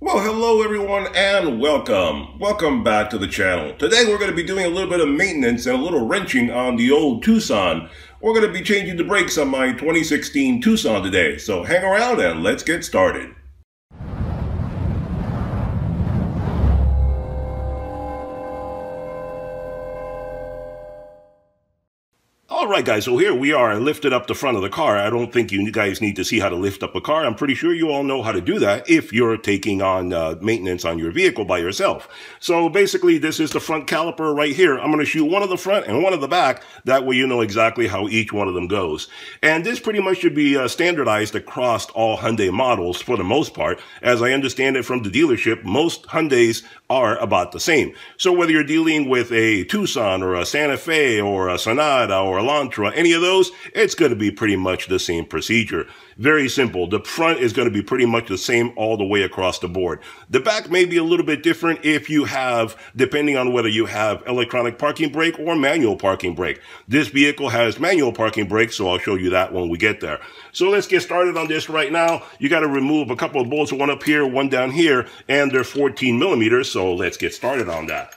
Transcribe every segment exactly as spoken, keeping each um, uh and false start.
Well, hello everyone and welcome. Welcome back to the channel. Today we're going to be doing a little bit of maintenance and a little wrenching on the old Tucson. We're going to be changing the brakes on my twenty sixteen Tucson today, so hang around and let's get started. Alright guys, so here we are. I lifted up the front of the car. I don't think you guys need to see how to lift up a car. I'm pretty sure you all know how to do that if you're taking on uh, maintenance on your vehicle by yourself. So basically this is the front caliper right here. I'm going to shoot one of the front and one of the back. That way you know exactly how each one of them goes. And this pretty much should be uh, standardized across all Hyundai models for the most part. As I understand it from the dealership, most Hyundais are about the same. So whether you're dealing with a Tucson or a Santa Fe or a Sonata or a Elantra, any of those, it's going to be pretty much the same procedure. Very simple. The front is going to be pretty much the same all the way across the board. The back may be a little bit different if you have, depending on whether you have electronic parking brake or manual parking brake. This vehicle has manual parking brake, so I'll show you that when we get there. So let's get started on this right now. You got to remove a couple of bolts, one up here, one down here, and they're fourteen millimeters, so let's get started on that.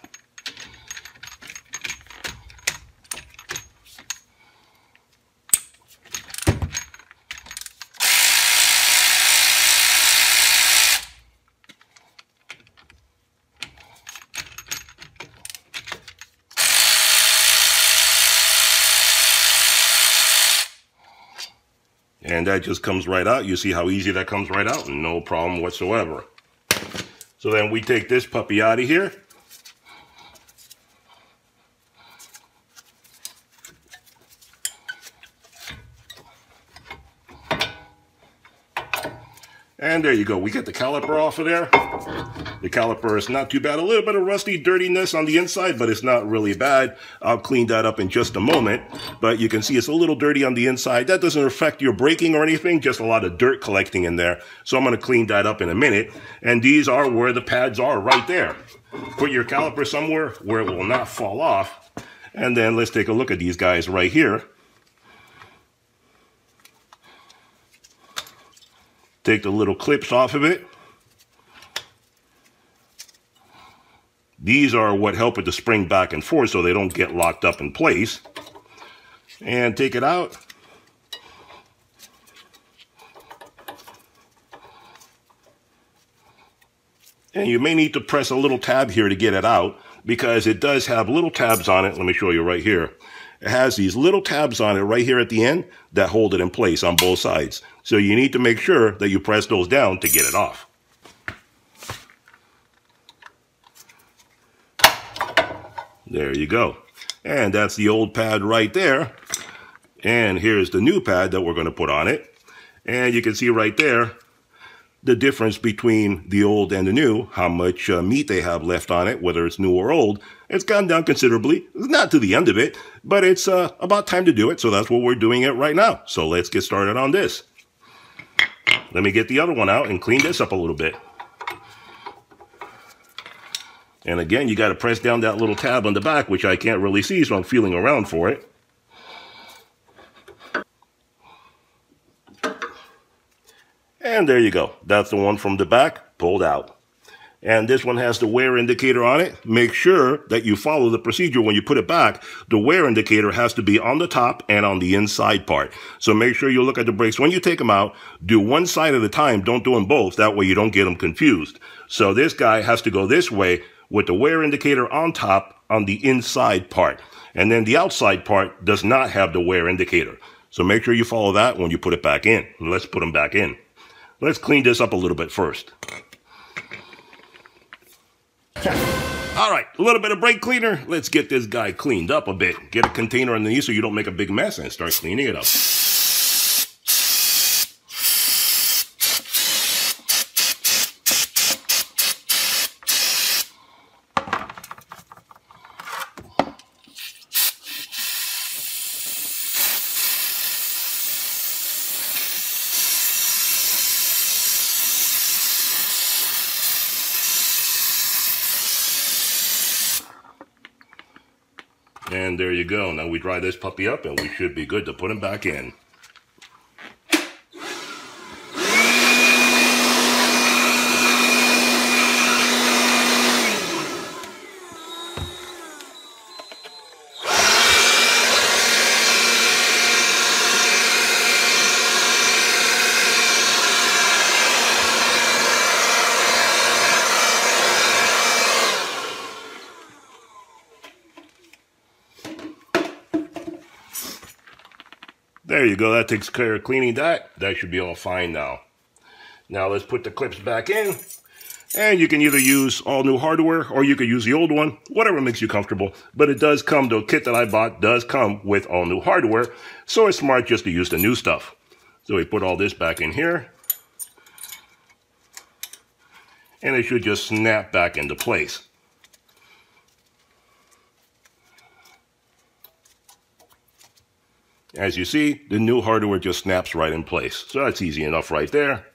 And that just comes right out. You see how easy that comes right out? No problem whatsoever. So then we take this puppy out of here. And there you go. We get the caliper off of there. The caliper is not too bad. A little bit of rusty dirtiness on the inside, but it's not really bad. I'll clean that up in just a moment. But you can see it's a little dirty on the inside. That doesn't affect your braking or anything, just a lot of dirt collecting in there. So I'm going to clean that up in a minute. And these are where the pads are, right there. Put your caliper somewhere where it will not fall off. And then let's take a look at these guys right here. Take the little clips off of it. These are what help with the spring back and forth so they don't get locked up in place. And take it out. And you may need to press a little tab here to get it out because it does have little tabs on it. Let me show you right here. It has these little tabs on it right here at the end that hold it in place on both sides. So you need to make sure that you press those down to get it off. There you go. And that's the old pad right there. And here's the new pad that we're going to put on it. And you can see right there the difference between the old and the new, how much uh, meat they have left on it, whether it's new or old. It's gone down considerably. It's not to the end of it, but it's uh, about time to do it. So that's what we're doing it right now. So let's get started on this. Let me get the other one out and clean this up a little bit. And again, you got to press down that little tab on the back, which I can't really see, so I'm feeling around for it. And there you go. That's the one from the back pulled out. And this one has the wear indicator on it. Make sure that you follow the procedure when you put it back. The wear indicator has to be on the top and on the inside part. So make sure you look at the brakes when you take them out. Do one side at a time. Don't do them both. That way you don't get them confused. So this guy has to go this way with the wear indicator on top on the inside part. And then the outside part does not have the wear indicator. So make sure you follow that when you put it back in. Let's put them back in. Let's clean this up a little bit first. All right, a little bit of brake cleaner. Let's get this guy cleaned up a bit. Get a container underneath so you don't make a big mess and start cleaning it up. And there you go. Now we dry this puppy up and we should be good to put him back in. There you go. That takes care of cleaning that. That should be all fine now. Now let's put the clips back in. And you can either use all new hardware or you could use the old one, whatever makes you comfortable. But it does come, the kit that I bought does come with all new hardware. So it's smart just to use the new stuff. So we put all this back in here. And it should just snap back into place. As you see, the new hardware just snaps right in place. So that's easy enough right there.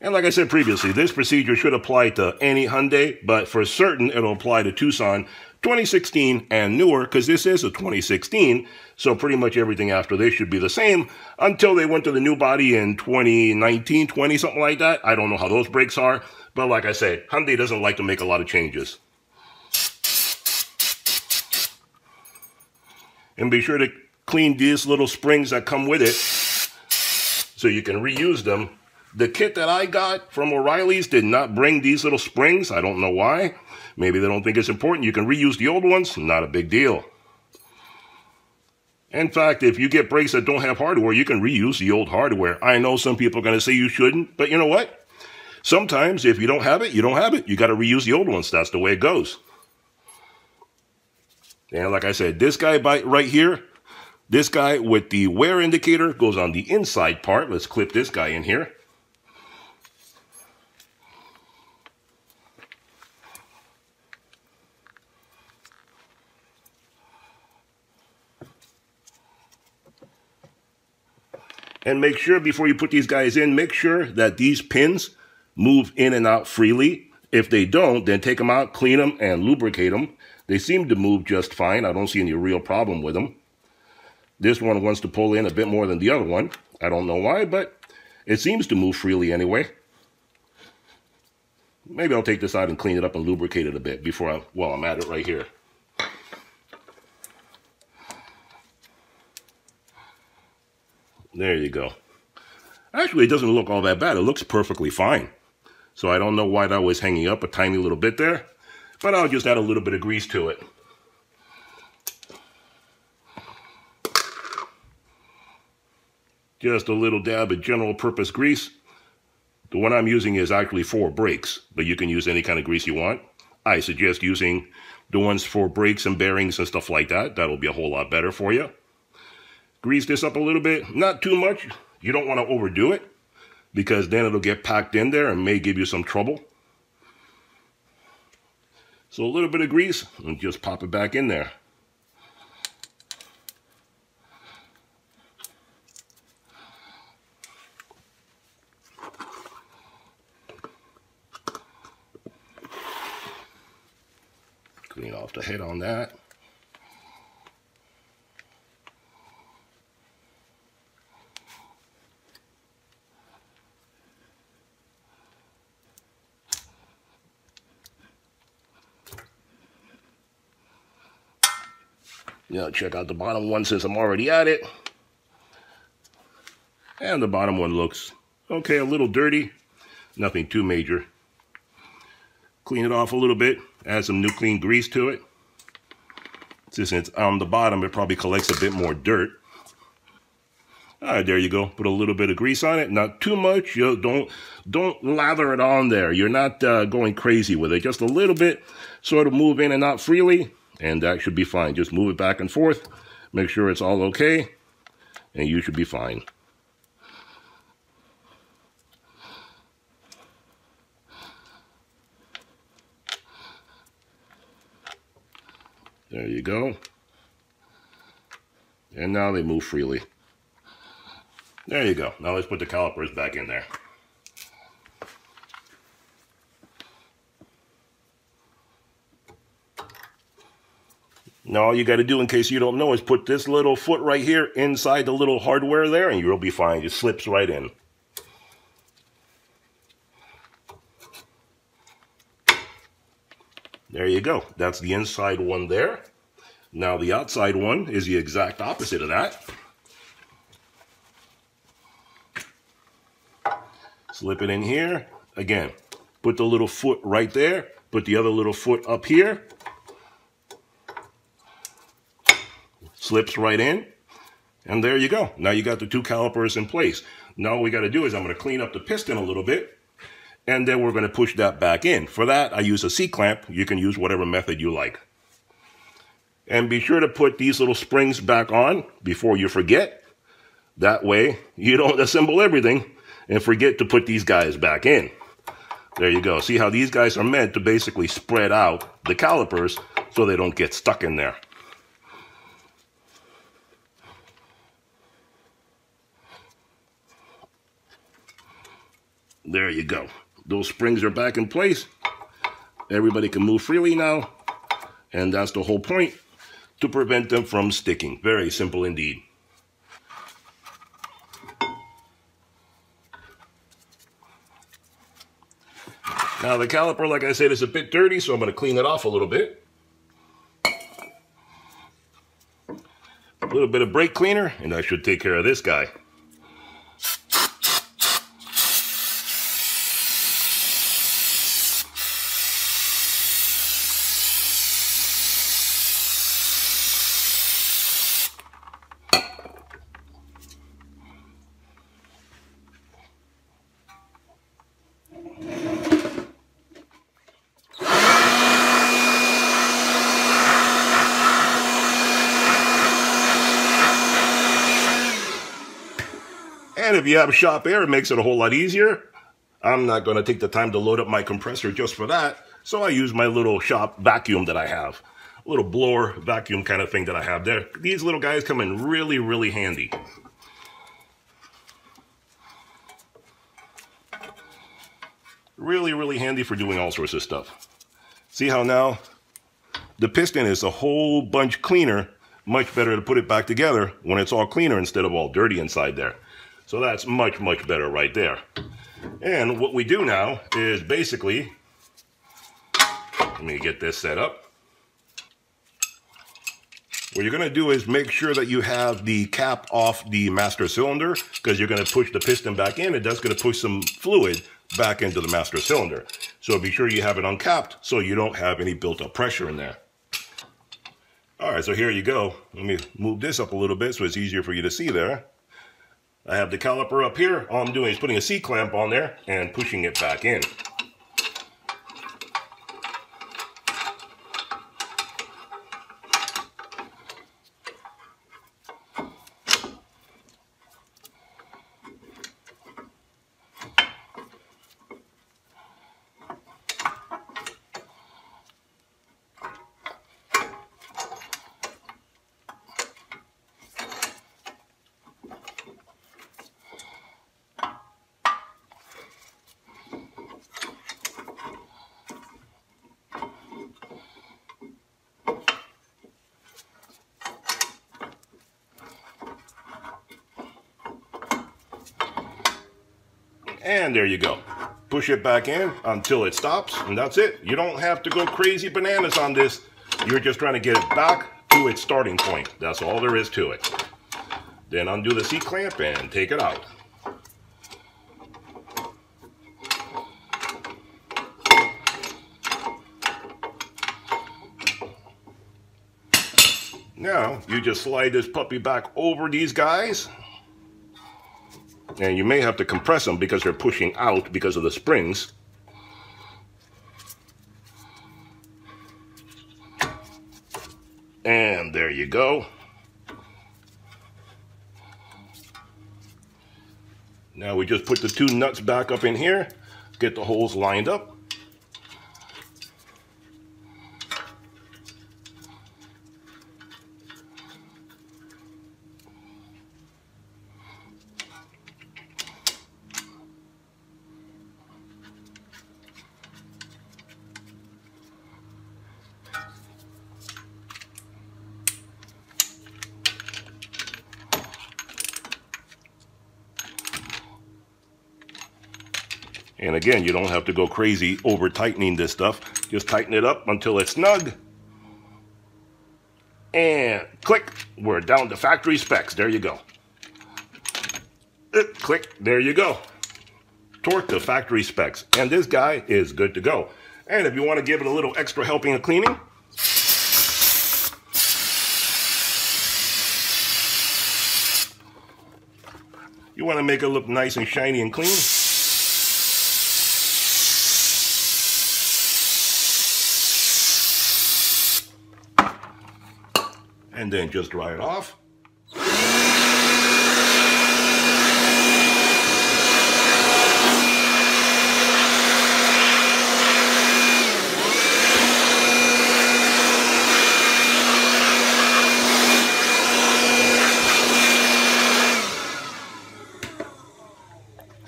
And like I said previously, this procedure should apply to any Hyundai, but for certain it'll apply to Tucson twenty sixteen and newer, because this is a twenty sixteen, so pretty much everything after this should be the same until they went to the new body in twenty nineteen, twenty, something like that. I don't know how those brakes are, but like I said, Hyundai doesn't like to make a lot of changes. And be sure to clean these little springs that come with it so you can reuse them. The kit that I got from O'Reilly's did not bring these little springs. I don't know why. Maybe they don't think it's important. You can reuse the old ones. Not a big deal. In fact, if you get brakes that don't have hardware, you can reuse the old hardware. I know some people are going to say you shouldn't, but you know what? Sometimes if you don't have it, you don't have it. You got to reuse the old ones. That's the way it goes. And like I said, this guy by, right here, this guy with the wear indicator goes on the inside part. Let's clip this guy in here. And make sure before you put these guys in, make sure that these pins move in and out freely. If they don't, then take them out, clean them, and lubricate them. They seem to move just fine. I don't see any real problem with them. This one wants to pull in a bit more than the other one. I don't know why, but it seems to move freely anyway. Maybe I'll take this out and clean it up and lubricate it a bit before I, well, I'm at it right here. There you go. Actually, it doesn't look all that bad. It looks perfectly fine. So I don't know why that was hanging up a tiny little bit there. But I'll just add a little bit of grease to it. Just a little dab of general purpose grease. The one I'm using is actually for brakes, but you can use any kind of grease you want. I suggest using the ones for brakes and bearings and stuff like that. That'll be a whole lot better for you. Grease this up a little bit, not too much. You don't want to overdo it because then it'll get packed in there and may give you some trouble. So a little bit of grease and just pop it back in there. Clean off the head on that. Now check out the bottom one since I'm already at it. And the bottom one looks okay, a little dirty. Nothing too major. Clean it off a little bit. Add some new clean grease to it. Since it's on the bottom, it probably collects a bit more dirt. All right, there you go. Put a little bit of grease on it. Not too much. You don't, don't lather it on there. You're not uh, going crazy with it. Just a little bit. So it'll move in and out freely. And that should be fine. Just move it back and forth. Make sure it's all okay. And you should be fine. There you go. And now they move freely. There you go. Now let's put the calipers back in there. Now all you got to do, in case you don't know, is put this little foot right here inside the little hardware there, and you'll be fine. It slips right in. There you go. That's the inside one there. Now the outside one is the exact opposite of that. Slip it in here. Again, put the little foot right there. Put the other little foot up here. Slips right in. And there you go. Now you got the two calipers in place. Now what we got to do is I'm going to clean up the piston a little bit. And then we're going to push that back in. For that, I use a C-clamp. You can use whatever method you like. And be sure to put these little springs back on before you forget. That way, you don't assemble everything and forget to put these guys back in. There you go. See how these guys are meant to basically spread out the calipers so they don't get stuck in there. There you go. Those springs are back in place. Everybody can move freely now. And that's the whole point, to prevent them from sticking. Very simple indeed. Now the caliper, like I said, is a bit dirty, so I'm going to clean it off a little bit. A little bit of brake cleaner, and I should take care of this guy. And if you have shop air, it makes it a whole lot easier. I'm not going to take the time to load up my compressor just for that. So I use my little shop vacuum that I have. A little blower vacuum kind of thing that I have there. These little guys come in really, really handy. Really, really handy for doing all sorts of stuff. See how now the piston is a whole bunch cleaner. Much better to put it back together when it's all cleaner instead of all dirty inside there. So that's much, much better right there. And what we do now is basically, let me get this set up. What you're going to do is make sure that you have the cap off the master cylinder, because you're going to push the piston back in, and that's going to push some fluid back into the master cylinder. So be sure you have it uncapped so you don't have any built-up pressure in there. All right, so here you go. Let me move this up a little bit so it's easier for you to see there. I have the caliper up here. All I'm doing is putting a C-clamp on there and pushing it back in. And there you go. Push it back in until it stops, and that's it. You don't have to go crazy bananas on this. You're just trying to get it back to its starting point. That's all there is to it. Then undo the C-clamp and take it out. Now, you just slide this puppy back over these guys. And you may have to compress them because they're pushing out because of the springs. And there you go. Now we just put the two nuts back up in here, get the holes lined up. And again, you don't have to go crazy over tightening this stuff. Just tighten it up until it's snug. And click, we're down to factory specs. There you go. Click, there you go. Torque to factory specs. And this guy is good to go. And if you want to give it a little extra helping of cleaning, you want to make it look nice and shiny and clean. And then just dry it off.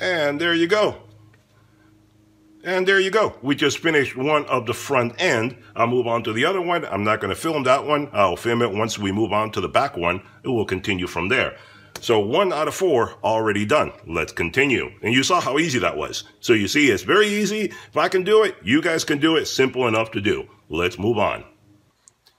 And there you go. And there you go. We just finished one of the front end. I'll move on to the other one. I'm not going to film that one. I'll film it once we move on to the back one. It will continue from there. So one out of four already done. Let's continue. And you saw how easy that was. So you see, it's very easy. If I can do it, you guys can do it. Simple enough to do. Let's move on.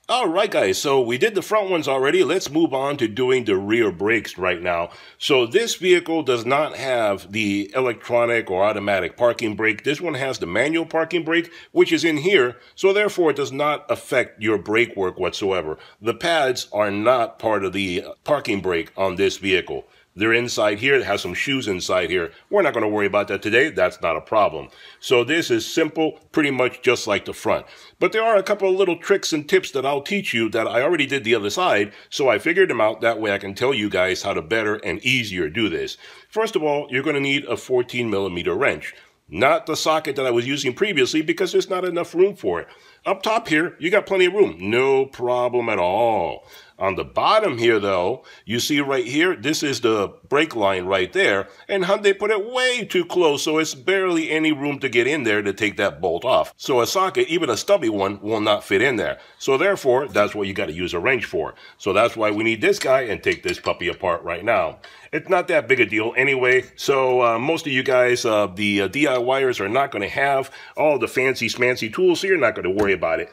All right, guys, so we did the front ones already. Let's move on to doing the rear brakes right now. So this vehicle does not have the electronic or automatic parking brake. This one has the manual parking brake, which is in here. So therefore, it does not affect your brake work whatsoever. The pads are not part of the parking brake on this vehicle. They're inside here. It has some shoes inside here. We're not going to worry about that today. That's not a problem. So this is simple, pretty much just like the front. But there are a couple of little tricks and tips that I'll teach you that I already did the other side. So I figured them out. That way I can tell you guys how to better and easier do this. First of all, you're going to need a fourteen millimeter wrench. Not the socket that I was using previously because there's not enough room for it. Up top here, you got plenty of room. No problem at all. On the bottom here, though, you see right here, this is the brake line right there. And Hyundai put it way too close, so it's barely any room to get in there to take that bolt off. So a socket, even a stubby one, will not fit in there. So therefore, that's what you got to use a wrench for. So that's why we need this guy and take this puppy apart right now. It's not that big a deal anyway. So uh, most of you guys, uh, the uh, DIYers, are not going to have all the fancy, smancy tools, so you're not going to worry about it.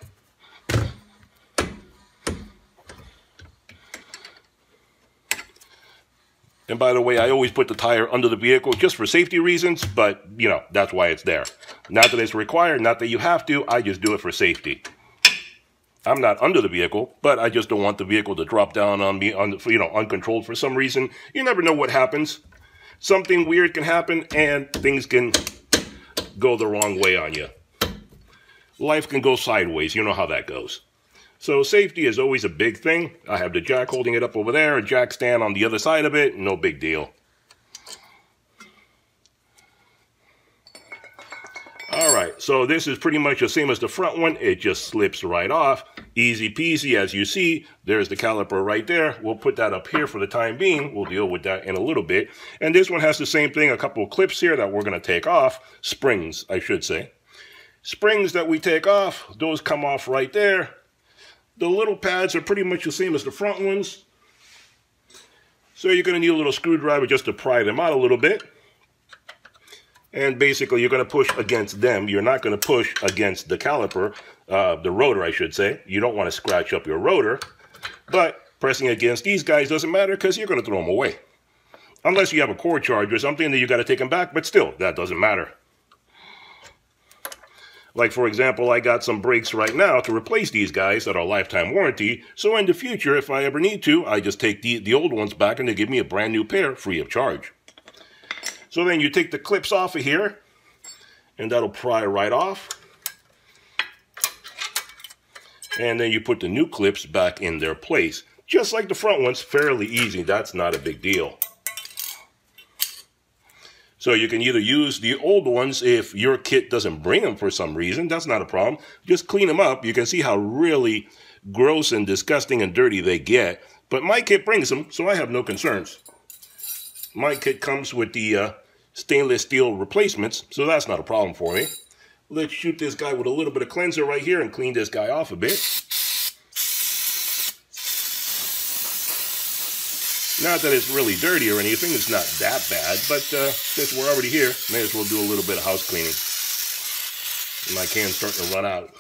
And by the way, I always put the tire under the vehicle just for safety reasons, but, you know, that's why it's there. Not that it's required, not that you have to, I just do it for safety. I'm not under the vehicle, but I just don't want the vehicle to drop down on me, on, you know, uncontrolled for some reason. You never know what happens. Something weird can happen, and things can go the wrong way on you. Life can go sideways, you know how that goes. So safety is always a big thing. I have the jack holding it up over there, a jack stand on the other side of it, no big deal. All right, so this is pretty much the same as the front one. It just slips right off. Easy peasy, as you see. There's the caliper right there. We'll put that up here for the time being. We'll deal with that in a little bit. And this one has the same thing, a couple of clips here that we're gonna take off. Springs, I should say. Springs that we take off, those come off right there. The little pads are pretty much the same as the front ones. So you're going to need a little screwdriver just to pry them out a little bit. And basically you're going to push against them. You're not going to push against the caliper, uh, the rotor I should say. You don't want to scratch up your rotor. But pressing against these guys doesn't matter because you're going to throw them away. Unless you have a cord charge or something, then you got to take them back. But still, that doesn't matter. Like, for example, I got some brakes right now to replace these guys that are lifetime warranty. So in the future, if I ever need to, I just take the, the old ones back and they give me a brand new pair free of charge. So then you take the clips off of here and that'll pry right off. And then you put the new clips back in their place. Just like the front ones, fairly easy. That's not a big deal. So you can either use the old ones if your kit doesn't bring them for some reason. That's not a problem. Just clean them up. You can see how really gross and disgusting and dirty they get. But my kit brings them, so I have no concerns. My kit comes with the uh, stainless steel replacements, so that's not a problem for me. Let's shoot this guy with a little bit of cleanser right here and clean this guy off a bit. Not that it's really dirty or anything, it's not that bad, but uh, since we're already here, may as well do a little bit of house cleaning. And my can's starting to run out.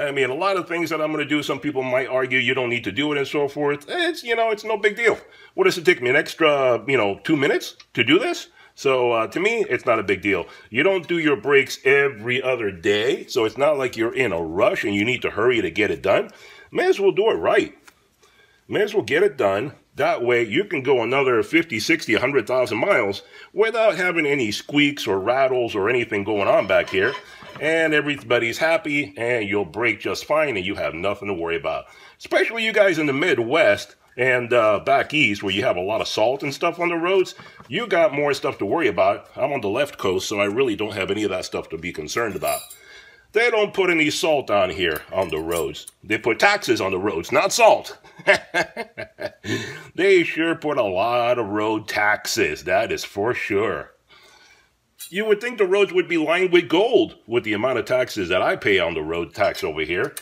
I mean, a lot of things that I'm going to do, some people might argue you don't need to do it and so forth. It's, you know, it's no big deal. What does it take me, an extra, you know, two minutes to do this? So uh, to me, it's not a big deal. You don't do your brakes every other day, so it's not like you're in a rush and you need to hurry to get it done. May as well do it right. May as well get it done. That way you can go another fifty, sixty, a hundred thousand miles without having any squeaks or rattles or anything going on back here. And everybody's happy and you'll brake just fine and you have nothing to worry about. Especially you guys in the Midwest and uh, back east where you have a lot of salt and stuff on the roads. You got more stuff to worry about. I'm on the left coast, so I really don't have any of that stuff to be concerned about. They don't put any salt on here on the roads. They put taxes on the roads, not salt. They sure put a lot of road taxes, that is for sure. You would think the roads would be lined with gold with the amount of taxes that I pay on the road tax over here.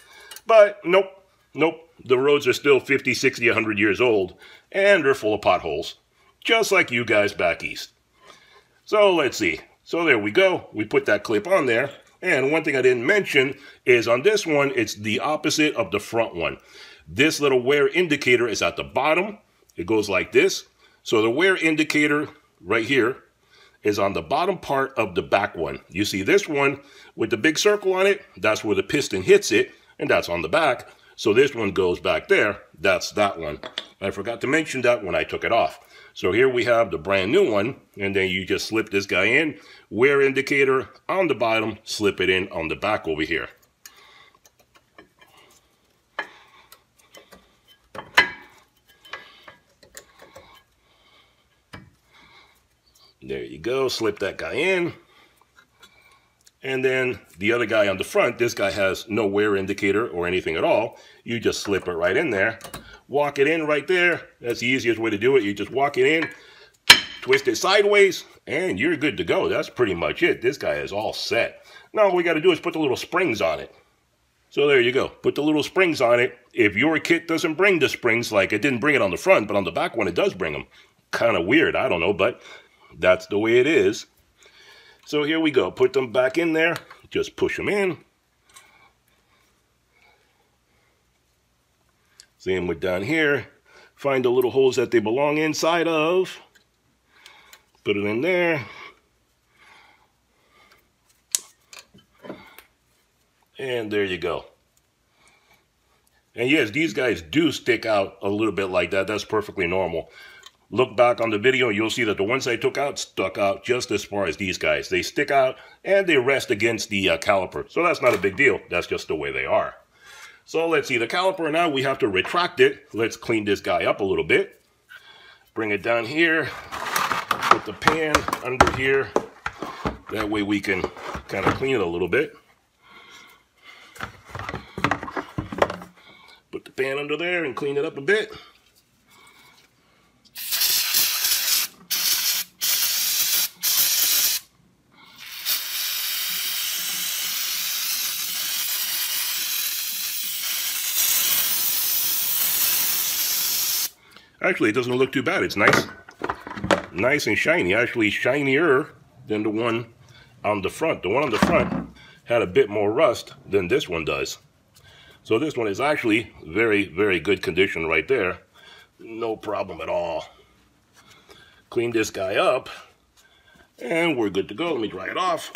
But nope, nope. The roads are still fifty, sixty, a hundred years old, and they're full of potholes, just like you guys back east. So let's see. So there we go. We put that clip on there. And one thing I didn't mention is on this one, it's the opposite of the front one. This little wear indicator is at the bottom. It goes like this. So the wear indicator right here is on the bottom part of the back one. You see this one with the big circle on it, that's where the piston hits it, and that's on the back. So this one goes back there, that's that one. I forgot to mention that when I took it off. So here we have the brand new one, and then you just slip this guy in, wear indicator on the bottom, slip it in on the back over here. There you go, slip that guy in. And then the other guy on the front, this guy has no wear indicator or anything at all. You just slip it right in there. Walk it in right there. That's the easiest way to do it. You just walk it in, twist it sideways, and you're good to go. That's pretty much it. This guy is all set. Now all we got to do is put the little springs on it. So there you go. Put the little springs on it. If your kit doesn't bring the springs, like it didn't bring it on the front, but on the back one it does bring them. Kind of weird. I don't know, but that's the way it is. So here we go. Put them back in there. Just push them in. Same with down here. Find the little holes that they belong inside of. Put it in there. And there you go. And yes, these guys do stick out a little bit like that. That's perfectly normal. Look back on the video, you'll see that the ones I took out stuck out just as far as these guys. They stick out and they rest against the uh, caliper. So that's not a big deal. That's just the way they are. So let's see, the caliper now, we have to retract it. Let's clean this guy up a little bit. Bring it down here, put the pan under here. That way we can kind of clean it a little bit. Put the pan under there and clean it up a bit. Actually, it doesn't look too bad. It's nice, nice and shiny. Actually, shinier than the one on the front. The one on the front had a bit more rust than this one does. So this one is actually very, very good condition right there. No problem at all. Clean this guy up, and we're good to go. Let me dry it off.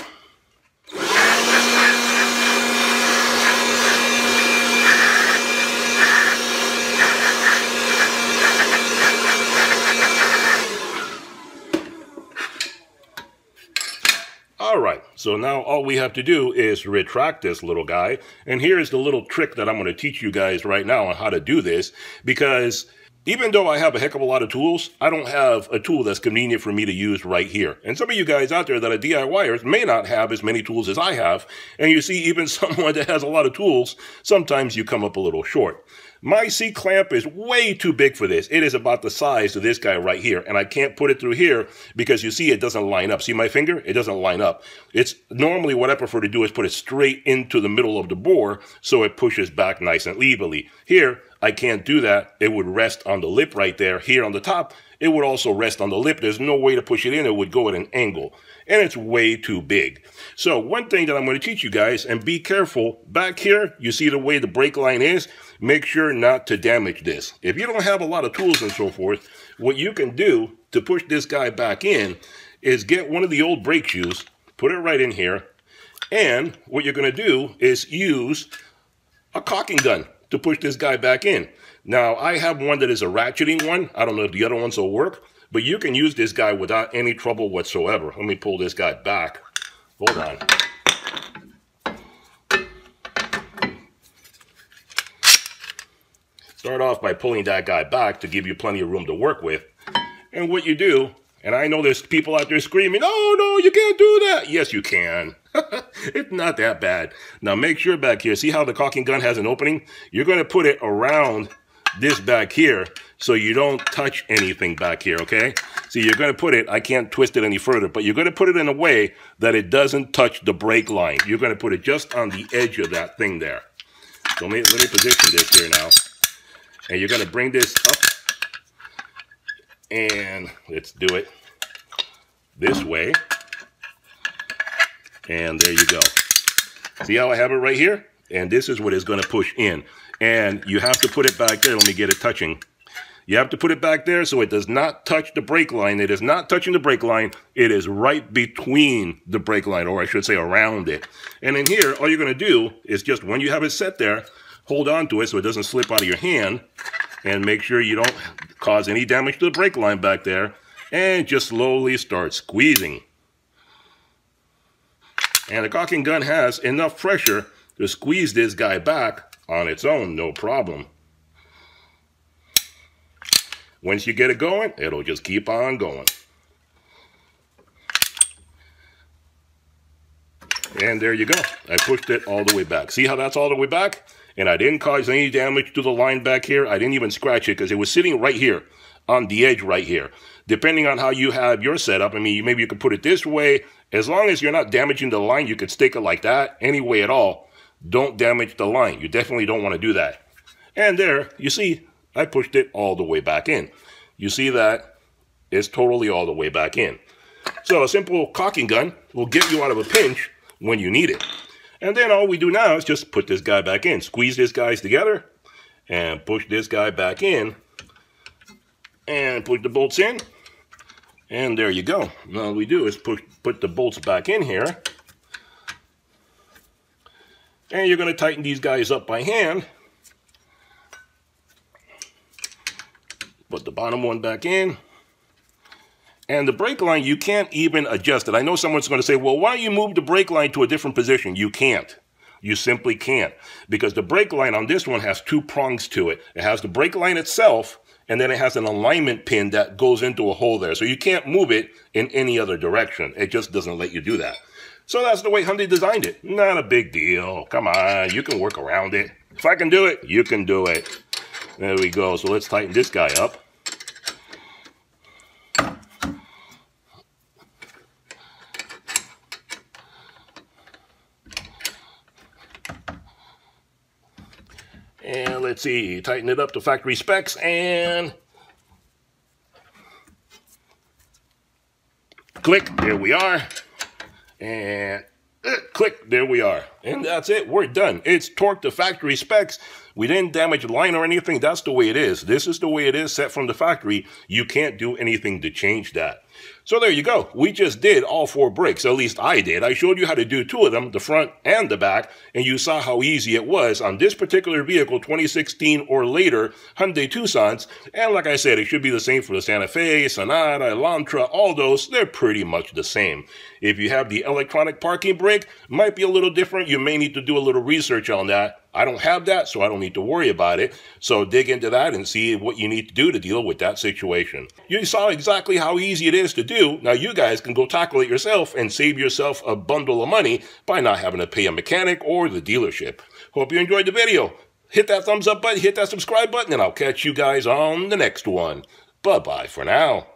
All right, so now all we have to do is retract this little guy. And here's the little trick that I'm going to teach you guys right now on how to do this. Because even though I have a heck of a lot of tools, I don't have a tool that's convenient for me to use right here. And some of you guys out there that are D I Y ers may not have as many tools as I have. And you see, even someone that has a lot of tools, sometimes you come up a little short. My C-clamp is way too big for this. It is about the size of this guy right here. And I can't put it through here because you see it doesn't line up. See my finger? It doesn't line up. It's normally what I prefer to do is put it straight into the middle of the bore so it pushes back nice and evenly. Here, I can't do that. It would rest on the lip right there. Here on the top, it would also rest on the lip. There's no way to push it in. It would go at an angle, and it's way too big. So one thing that I'm going to teach you guys, and be careful, back here, you see the way the brake line is? Make sure not to damage this. If you don't have a lot of tools and so forth, what you can do to push this guy back in is get one of the old brake shoes, put it right in here, and what you're going to do is use a caulking gun to push this guy back in. Now, I have one that is a ratcheting one. I don't know if the other ones will work, but you can use this guy without any trouble whatsoever. Let me pull this guy back. Hold on. Start off by pulling that guy back to give you plenty of room to work with. And what you do, and I know there's people out there screaming, oh, no, you can't do that. Yes, you can. It's not that bad. Now, make sure back here, see how the caulking gun has an opening? You're going to put it around this back here so you don't touch anything back here, okay? So you're going to put it, I can't twist it any further, but you're going to put it in a way that it doesn't touch the brake line. You're going to put it just on the edge of that thing there. So let me, let me position this here now. And you're going to bring this up. And let's do it this way. And there you go. See how I have it right here? And this is what it's going to push in. And you have to put it back there. Let me get it touching. You have to put it back there so it does not touch the brake line. It is not touching the brake line. It is right between the brake line, or I should say around it. And in here, all you're going to do is just when you have it set there, hold on to it so it doesn't slip out of your hand. And make sure you don't cause any damage to the brake line back there. And just slowly start squeezing. And the caulking gun has enough pressure to squeeze this guy back on its own, no problem. Once you get it going, it'll just keep on going. And there you go. I pushed it all the way back. See how that's all the way back? And I didn't cause any damage to the line back here. I didn't even scratch it because it was sitting right here on the edge right here. Depending on how you have your setup, I mean, maybe you could put it this way. As long as you're not damaging the line, you could stick it like that any way at all. Don't damage the line. You definitely don't want to do that. And there, you see, I pushed it all the way back in. You see that? It's totally all the way back in. So a simple caulking gun will get you out of a pinch when you need it. And then all we do now is just put this guy back in. Squeeze these guys together and push this guy back in and push the bolts in. And there you go. Now all we do is push, put the bolts back in here. And you're going to tighten these guys up by hand. Put the bottom one back in. And the brake line, you can't even adjust it. I know someone's going to say, well, why don't you move the brake line to a different position? You can't. You simply can't. Because the brake line on this one has two prongs to it. It has the brake line itself, and then it has an alignment pin that goes into a hole there. So you can't move it in any other direction. It just doesn't let you do that. So that's the way Hyundai designed it. Not a big deal. Come on, you can work around it. If I can do it, you can do it. There we go. So let's tighten this guy up. And let's see, tighten it up to factory specs and click, there we are. And click, there we are. And that's it, we're done. It's torqued to factory specs. We didn't damage the line or anything. That's the way it is. This is the way it is set from the factory. You can't do anything to change that. So there you go. We just did all four brakes. At least I did. I showed you how to do two of them, the front and the back, and you saw how easy it was on this particular vehicle, twenty sixteen or later, Hyundai Tucsons. And like I said, it should be the same for the Santa Fe, Sonata, Elantra, all those. They're pretty much the same. If you have the electronic parking brake, might be a little different. You may need to do a little research on that. I don't have that, so I don't need to worry about it. So dig into that and see what you need to do to deal with that situation. You saw exactly how easy it is to do. Now you guys can go tackle it yourself and save yourself a bundle of money by not having to pay a mechanic or the dealership. Hope you enjoyed the video. Hit that thumbs up button, hit that subscribe button, and I'll catch you guys on the next one. Bye-bye for now.